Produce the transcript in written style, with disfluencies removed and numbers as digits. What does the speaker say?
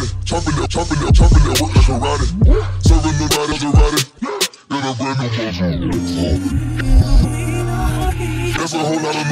karate. Chopping it, work like karate. Serving the night as a rotted. Got a brand new puzzle. That's a whole lot of